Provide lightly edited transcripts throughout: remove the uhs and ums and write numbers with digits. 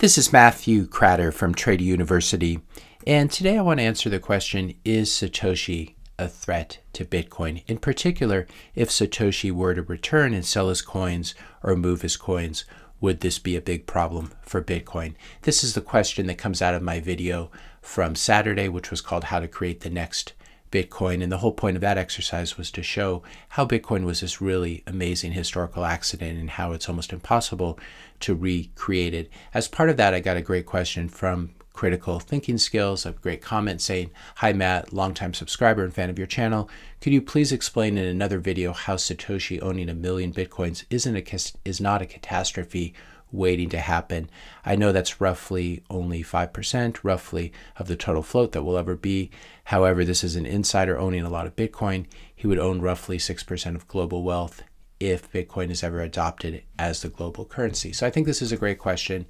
This is Matthew Cratter from Trader University, and today I want to answer the question, is Satoshi a threat to Bitcoin? In particular, if Satoshi were to return and sell his coins or move his coins, would this be a big problem for Bitcoin? This is the question that comes out of my video from Saturday, which was called How to Create the Next Bitcoin, and the whole point of that exercise was to show how Bitcoin was this really amazing historical accident and how it's almost impossible to recreate it. As part of that, I got a great question from Critical Thinking Skills, a great comment saying, "Hi Matt, longtime subscriber and fan of your channel. Could you please explain in another video how Satoshi owning 1 million Bitcoins is not a catastrophe waiting to happen? I know that's roughly only 5% roughly of the total float that will ever be. However, this is an insider owning a lot of Bitcoin. He would own roughly 6% of global wealth if Bitcoin is ever adopted as the global currency." So I think this is a great question.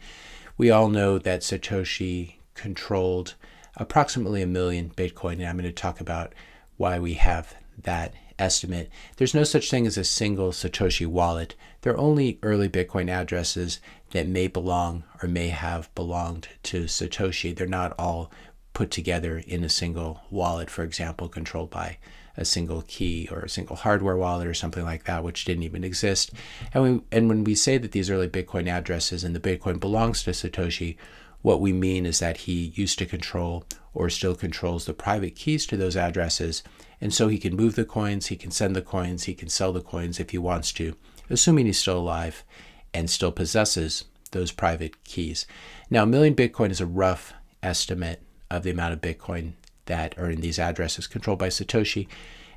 We all know that Satoshi controlled approximately 1 million Bitcoin, and I'm going to talk about why we have that estimate. There's no such thing as a single Satoshi wallet. There are only early Bitcoin addresses that may belong or may have belonged to Satoshi. They're not all put together in a single wallet, for example, controlled by a single key or a single hardware wallet or something like that, which didn't even exist. And when we say that these early Bitcoin addresses and the Bitcoin belongs to Satoshi, what we mean is that he used to control or still controls the private keys to those addresses. And so he can move the coins, he can send the coins, he can sell the coins if he wants to, assuming he's still alive and still possesses those private keys. Now, 1 million Bitcoin is a rough estimate of the amount of Bitcoin that are in these addresses controlled by Satoshi.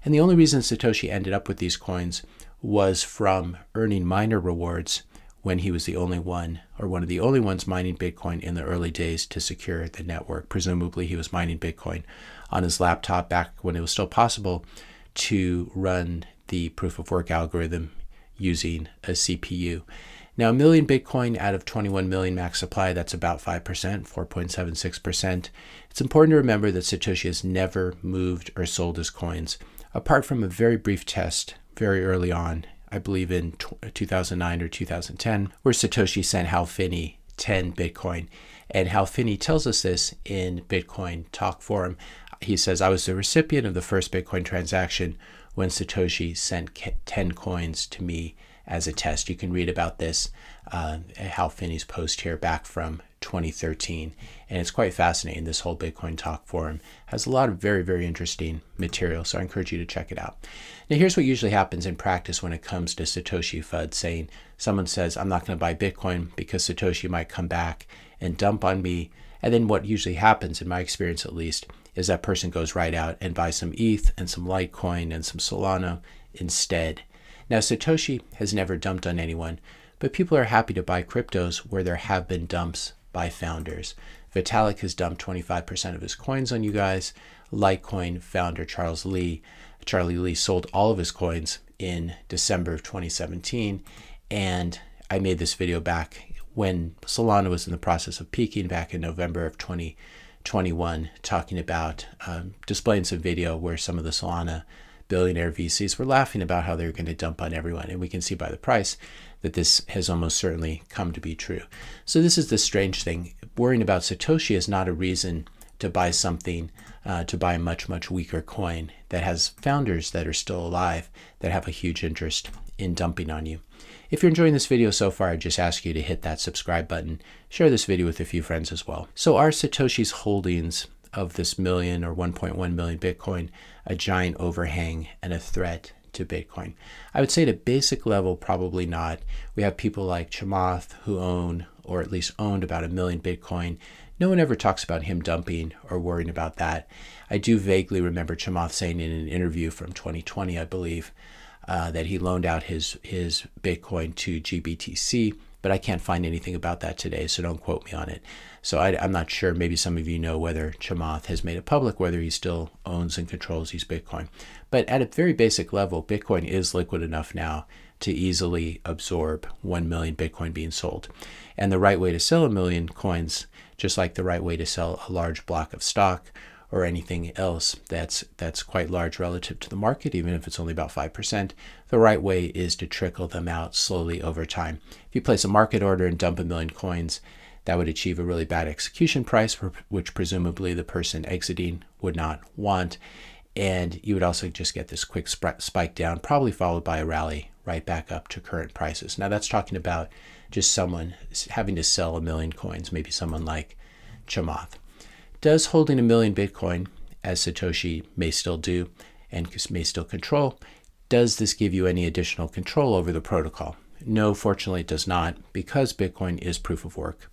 And the only reason Satoshi ended up with these coins was from earning miner rewards when he was the only one, or one of the only ones, mining Bitcoin in the early days to secure the network. Presumably he was mining Bitcoin on his laptop back when it was still possible to run the proof of work algorithm using a CPU. Now, 1 million Bitcoin out of 21 million max supply, that's about 5%, 4.76%. It's important to remember that Satoshi has never moved or sold his coins, apart from a very brief test very early on, I believe in 2009 or 2010, where Satoshi sent Hal Finney 10 Bitcoin. And Hal Finney tells us this in Bitcoin Talk forum. He says, "I was the recipient of the first Bitcoin transaction when Satoshi sent 10 coins to me as a test." You can read about this at Hal Finney's post here back from 2013. And it's quite fascinating. This whole Bitcoin Talk forum has a lot of very, very interesting material. So I encourage you to check it out. Now, here's what usually happens in practice when it comes to Satoshi FUD saying, someone says, "I'm not going to buy Bitcoin because Satoshi might come back and dump on me." And then what usually happens, in my experience at least, is that person goes right out and buys some ETH and some Litecoin and some Solana instead. Now, Satoshi has never dumped on anyone, but people are happy to buy cryptos where there have been dumps by founders. Vitalik has dumped 25% of his coins on you guys. Litecoin founder Charlie Lee sold all of his coins in December of 2017. And I made this video back when Solana was in the process of peaking back in November of 2021, talking about displaying some video where some of the Solana billionaire VCs were laughing about how they're going to dump on everyone. And we can see by the price that this has almost certainly come to be true. So this is the strange thing. Worrying about Satoshi is not a reason to buy something, to buy a much, much weaker coin that has founders that are still alive that have a huge interest in dumping on you. If you're enjoying this video so far, I just ask you to hit that subscribe button, share this video with a few friends as well. So are Satoshi's holdings of this 1 million or 1.1 million Bitcoin a giant overhang and a threat to Bitcoin? I would say at a basic level, probably not. We have people like Chamath who own, or at least owned, about 1 million Bitcoin. No one ever talks about him dumping or worrying about that. I do vaguely remember Chamath saying in an interview from 2020, I believe, that he loaned out his Bitcoin to GBTC, but I can't find anything about that today, so don't quote me on it. So I'm not sure, maybe some of you know whether Chamath has made it public, whether he still owns and controls his Bitcoin. But at a very basic level, Bitcoin is liquid enough now to easily absorb 1 million Bitcoin being sold. And the right way to sell 1 million coins, just like the right way to sell a large block of stock or anything else that's quite large relative to the market, even if it's only about 5%, the right way is to trickle them out slowly over time. If you place a market order and dump 1 million coins, That would achieve a really bad execution price, which presumably the person exiting would not want. And you would also just get this quick spike down, probably followed by a rally right back up to current prices. Now that's talking about just someone having to sell 1 million coins, maybe someone like Chamath. Does holding 1 million Bitcoin, as Satoshi may still do and may still control, does this give you any additional control over the protocol? No, fortunately it does not, because Bitcoin is proof of work.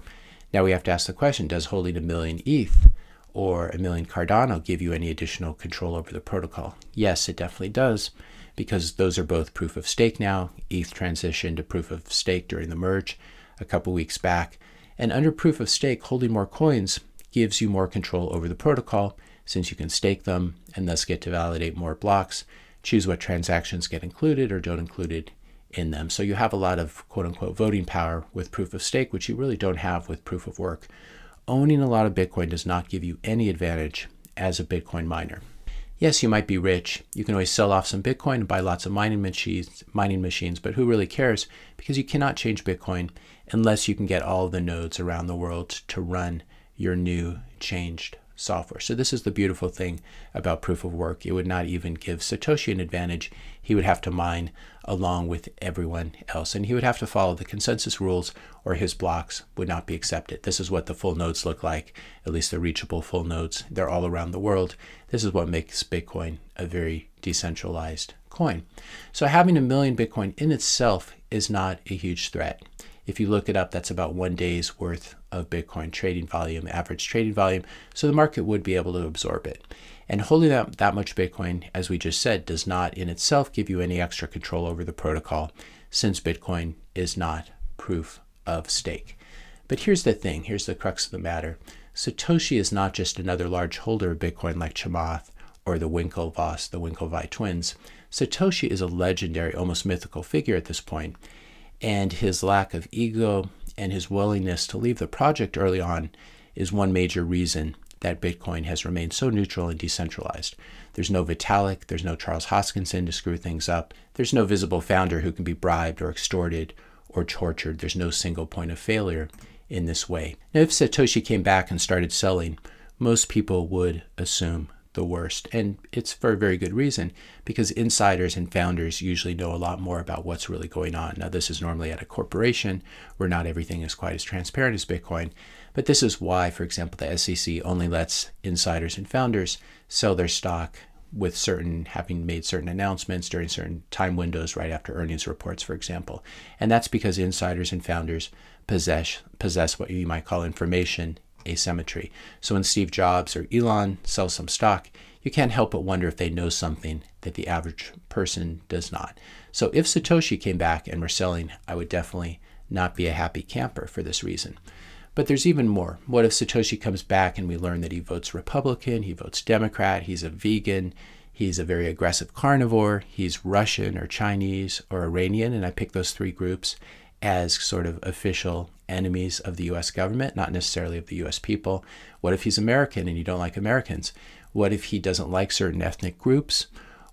Now we have to ask the question, does holding 1 million ETH or 1 million Cardano give you any additional control over the protocol? Yes, it definitely does, because those are both proof of stake now. ETH transitioned to proof of stake during the merge a couple weeks back. And under proof of stake, holding more coins gives you more control over the protocol, since you can stake them and thus get to validate more blocks, choose what transactions get included or don't included in them. So you have a lot of quote unquote voting power with proof of stake, which you really don't have with proof of work. Owning a lot of Bitcoin does not give you any advantage as a Bitcoin miner. Yes, you might be rich. You can always sell off some Bitcoin and buy lots of mining machines, but who really cares? Because you cannot change Bitcoin unless you can get all the nodes around the world to run your new changed software. So this is the beautiful thing about proof of work. It would not even give Satoshi an advantage. He would have to mine along with everyone else, and he would have to follow the consensus rules or his blocks would not be accepted. This is what the full nodes look like, at least the reachable full nodes. They're all around the world. This is what makes Bitcoin a very decentralized coin. So having 1 million Bitcoin in itself is not a huge threat. If you look it up, that's about 1 day's worth of Bitcoin trading volume, average trading volume. So the market would be able to absorb it. And holding that much Bitcoin, as we just said, does not in itself give you any extra control over the protocol, since Bitcoin is not proof of stake. But here's the thing, here's the crux of the matter. Satoshi is not just another large holder of Bitcoin like Chamath or the Winklevoss, the Winklevi twins. Satoshi is a legendary, almost mythical figure at this point. And his lack of ego and his willingness to leave the project early on is one major reason that Bitcoin has remained so neutral and decentralized. There's no Vitalik, there's no Charles Hoskinson to screw things up. There's no visible founder who can be bribed or extorted or tortured. There's no single point of failure in this way. Now, if Satoshi came back and started selling, most people would assume the worst. And it's for a very good reason, because insiders and founders usually know a lot more about what's really going on. Now, this is normally at a corporation where not everything is quite as transparent as Bitcoin. But this is why, for example, the SEC only lets insiders and founders sell their stock with having made certain announcements during certain time windows right after earnings reports, for example. And that's because insiders and founders possess what you might call information asymmetry. So when Steve Jobs or Elon sells some stock, you can't help but wonder if they know something that the average person does not. So if Satoshi came back and were selling, I would definitely not be a happy camper for this reason. But there's even more. What if Satoshi comes back and we learn that he votes Republican, he votes Democrat, he's a vegan, he's a very aggressive carnivore, he's Russian or Chinese or Iranian, and I pick those three groups as sort of official enemies of the US government, not necessarily of the US people. What if he's American and you don't like Americans? What if he doesn't like certain ethnic groups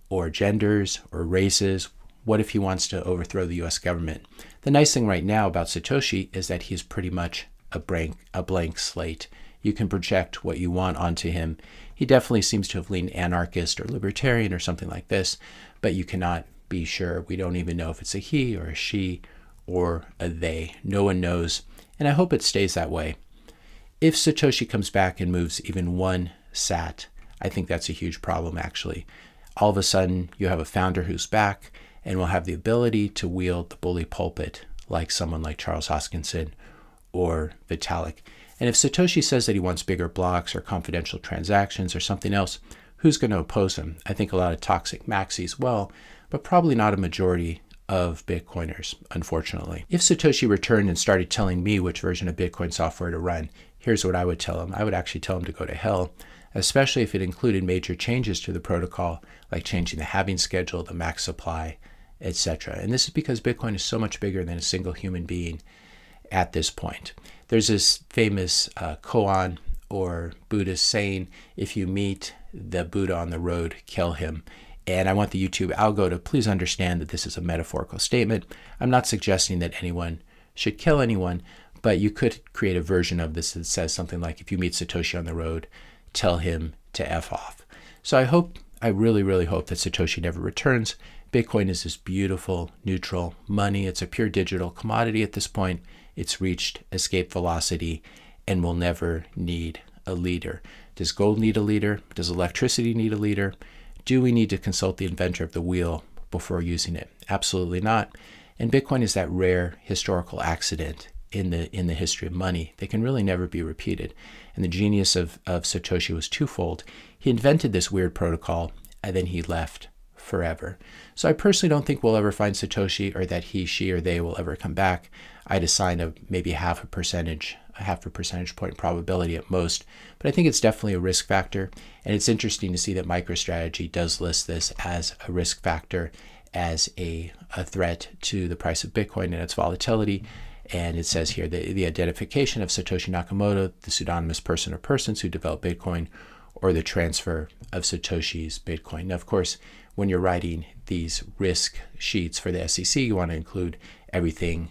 or genders or races? What if he wants to overthrow the US government? The nice thing right now about Satoshi is that he's pretty much a blank slate. You can project what you want onto him. He definitely seems to have leaned anarchist or libertarian or something like this, but you cannot be sure. We don't even know if it's a he or a she or a they. No one knows, and I hope it stays that way. If Satoshi comes back and moves even 1 sat, I think that's a huge problem, actually. All of a sudden, you have a founder who's back and will have the ability to wield the bully pulpit like someone like Charles Hoskinson or Vitalik. And if Satoshi says that he wants bigger blocks or confidential transactions or something else, who's going to oppose him? I think a lot of toxic maxis, well, but probably not a majority of Bitcoiners, unfortunately. If Satoshi returned and started telling me which version of Bitcoin software to run, here's what I would tell him. I would actually tell him to go to hell, especially if it included major changes to the protocol, like changing the halving schedule, the max supply, etc. And this is because Bitcoin is so much bigger than a single human being at this point. There's this famous koan or Buddhist saying, if you meet the Buddha on the road, kill him. And I want the YouTube algo to please understand that this is a metaphorical statement. I'm not suggesting that anyone should kill anyone, But you could create a version of this that says something like, if you meet Satoshi on the road, tell him to F off. So I hope, I really, really hope that Satoshi never returns. Bitcoin is this beautiful, neutral money. It's a pure digital commodity at this point. It's reached escape velocity and will never need a leader. Does gold need a leader? Does electricity need a leader? Do we need to consult the inventor of the wheel before using it? Absolutely not. And Bitcoin is that rare historical accident in the history of money that can really never be repeated. And the genius of Satoshi was twofold. He invented this weird protocol, and then he left forever. So I personally don't think we'll ever find Satoshi, or that he, she, or they will ever come back. I'd assign a maybe half a percentage point probability at most, but I think it's definitely a risk factor. And it's interesting to see that MicroStrategy does list this as a risk factor, as a threat to the price of Bitcoin and its volatility. And it says here that the identification of Satoshi Nakamoto, the pseudonymous person or persons who developed Bitcoin, or the transfer of Satoshi's Bitcoin. Now, of course, when you're writing these risk sheets for the SEC, you want to include everything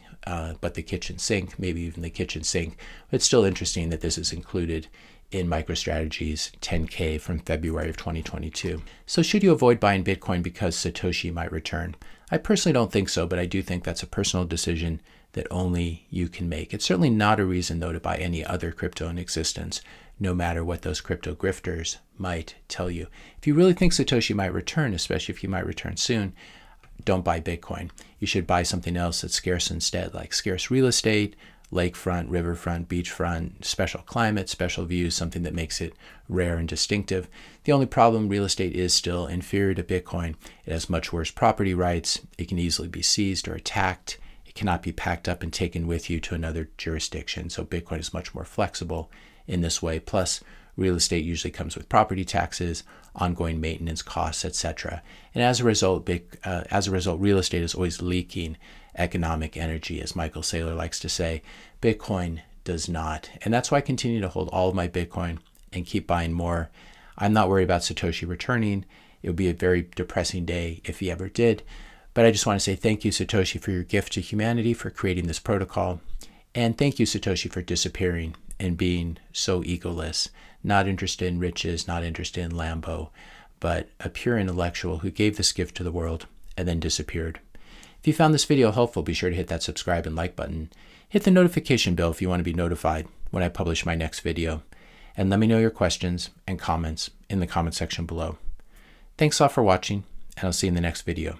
but the kitchen sink, maybe even the kitchen sink. But it's still interesting that this is included in MicroStrategy's 10K from February of 2022. So should you avoid buying Bitcoin because Satoshi might return? I personally don't think so, but I do think that's a personal decision that only you can make. It's certainly not a reason, though, to buy any other crypto in existence, no matter what those crypto grifters might tell you. If you really think Satoshi might return, especially if he might return soon, don't buy Bitcoin. You should buy something else that's scarce instead, like scarce real estate, lakefront, riverfront, beachfront, special climate, special views, something that makes it rare and distinctive. The only problem, real estate is still inferior to Bitcoin. It has much worse property rights. It can easily be seized or attacked. It cannot be packed up and taken with you to another jurisdiction. So Bitcoin is much more flexible in this way. Plus, real estate usually comes with property taxes, ongoing maintenance costs, etc. And as a result, real estate is always leaking economic energy, as Michael Saylor likes to say. Bitcoin does not. And that's why I continue to hold all of my Bitcoin and keep buying more. I'm not worried about Satoshi returning. It would be a very depressing day if he ever did. But I just want to say thank you, Satoshi, for your gift to humanity, for creating this protocol. And thank you, Satoshi, for disappearing and being so egoless, not interested in riches, not interested in Lambo, but a pure intellectual who gave this gift to the world and then disappeared. If you found this video helpful, be sure to hit that subscribe and like button. Hit the notification bell if you want to be notified when I publish my next video. And let me know your questions and comments in the comment section below. Thanks all for watching, and I'll see you in the next video.